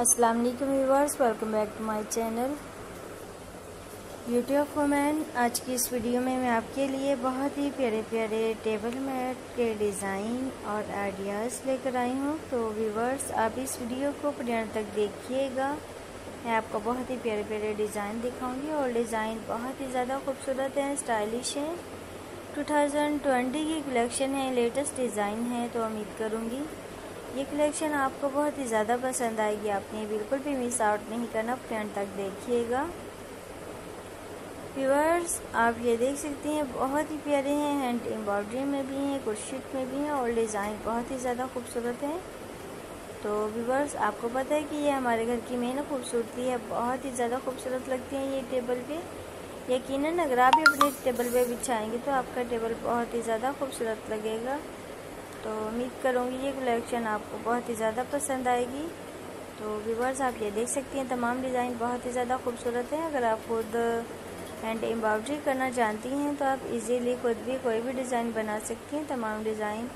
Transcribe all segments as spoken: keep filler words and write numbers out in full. अस्सलाम वालेकुम viewers, welcome back to my channel beauty of women. आज की इस वीडियो में मैं आपके लिए बहुत ही प्यारे प्यारे टेबल मैट के डिज़ाइन और आइडियाज़ लेकर आई हूँ। तो व्यूअर्स आप इस वीडियो को पूरे अंत तक देखिएगा। मैं आपको बहुत ही प्यारे प्यारे डिज़ाइन दिखाऊंगी और डिज़ाइन बहुत ही ज़्यादा खूबसूरत हैं, स्टाइलिश हैं। टू थाउज़ेंड ट्वेंटी की कलेक्शन है, लेटेस्ट डिज़ाइन है। तो उम्मीद करूँगी ये कलेक्शन आपको बहुत ही ज़्यादा पसंद आएगी। आपने बिल्कुल भी मिस आउट नहीं करना, फ्रेंड तक देखिएगा। व्यूअर्स आप ये देख सकते हैं, बहुत ही प्यारे हैं, हैंड एम्ब्रॉयडरी में भी हैं, क्रोशेट में भी हैं और डिज़ाइन बहुत ही ज़्यादा खूबसूरत है। तो व्यूअर्स आपको पता है कि ये हमारे घर की मेन खूबसूरती है, बहुत ही ज़्यादा खूबसूरत लगती हैं ये टेबल पे। यकीनन अगर आप भी अपने टेबल पे बिछाएंगे तो आपका टेबल बहुत ही ज़्यादा खूबसूरत लगेगा। तो उम्मीद करूँगी ये कलेक्शन आपको बहुत ही ज़्यादा पसंद आएगी। तो व्यूअर्स आप ये देख सकते हैं, तमाम डिज़ाइन बहुत ही ज़्यादा खूबसूरत है। अगर आप खुद हैंड एम्ब्रॉयडरी करना चाहती हैं तो आप इजीली खुद भी कोई भी डिज़ाइन बना सकती हैं। तमाम डिज़ाइन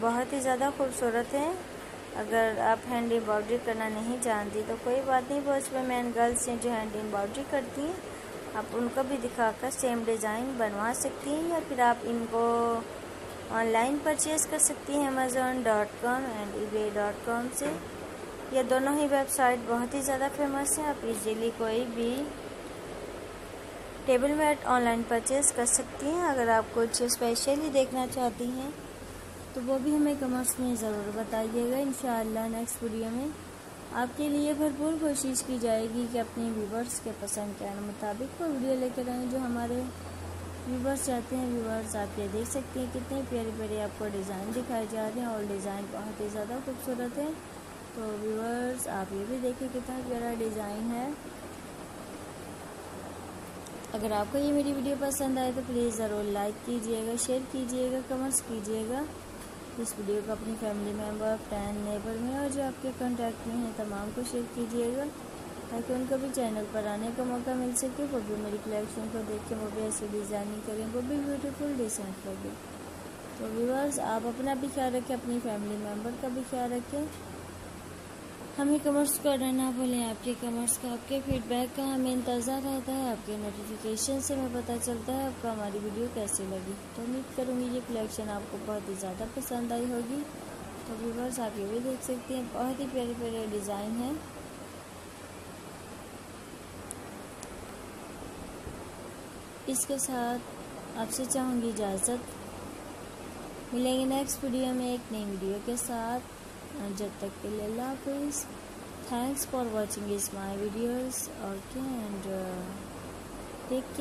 बहुत ही ज़्यादा खूबसूरत हैं। अगर आप हैंड एम्ब्रॉयडरी करना नहीं जानती तो कोई बात नहीं, बस में मैन गर्ल्स हैं जो हैंड एम्ब्रॉयडरी करती हैं, आप उनको भी दिखाकर सेम डिज़ाइन बनवा सकती हैं। या फिर आप इनको ऑनलाइन परचेज़ कर सकती हैं Amazon dot com and eBay dot com से। यह दोनों ही वेबसाइट बहुत ही ज़्यादा फेमस हैं, आप इजीली कोई भी टेबल मैट ऑनलाइन परचेज़ कर सकती हैं। अगर आप कुछ स्पेशली देखना चाहती हैं तो वो भी हमें कमेंट्स में ज़रूर बताइएगा। इंशाअल्लाह नेक्स्ट वीडियो में आपके लिए भरपूर कोशिश की जाएगी कि अपने व्यूवर्स के पसंद के मुताबिक वो वीडियो लेकर आएँ जो हमारे व्यूवर्स चाहते हैं। व्यूवर्स आप ये देख सकते हैं, कितने प्यारे प्यारे आपको डिज़ाइन दिखाए जा रहे हैं और डिज़ाइन बहुत ही ज़्यादा खूबसूरत है। तो व्यूवर्स आप ये भी देखें, कितना प्यारा डिज़ाइन है। अगर आपको ये मेरी वीडियो पसंद आए तो प्लीज़ ज़रूर लाइक कीजिएगा, शेयर कीजिएगा, कमेंट्स कीजिएगा। इस वीडियो को अपनी फैमिली मेम्बर, फ्रेंड, नेबर में और जो आपके कांटेक्ट में हैं तमाम को शेयर कीजिएगा ताकि उनको भी चैनल पर आने का मौका मिल सके। वो भी मेरी कलेक्शन को देख के वो भी ऐसी डिज़ाइनिंग करें, वो भी ब्यूटीफुल डिसेंट लगे। तो व्यूअर्स आप अपना भी ख्याल रखें, अपनी फैमिली मेम्बर का भी ख्याल रखें। हमें कमेंट्स करना ना भूलें। आपके कमेंट्स का, आपके फीडबैक का हमें इंतज़ार रहता है। आपके नोटिफिकेशन से हमें पता चलता है आपको हमारी वीडियो कैसी लगी। तो उम्मीद करूँगी ये कलेक्शन आपको बहुत ही ज़्यादा पसंद आई होगी। तो व्यूअर्स आप ये भी देख सकते हैं, बहुत ही प्यारे प्यारे डिज़ाइन हैं। इसके साथ आपसे चाहूँगी इजाज़त। मिलेंगे नेक्स्ट वीडियो में एक नई वीडियो के साथ। जब तक के लिए अल्लाह हाफिज़। Thanks for watching my videos. Okay, and take care.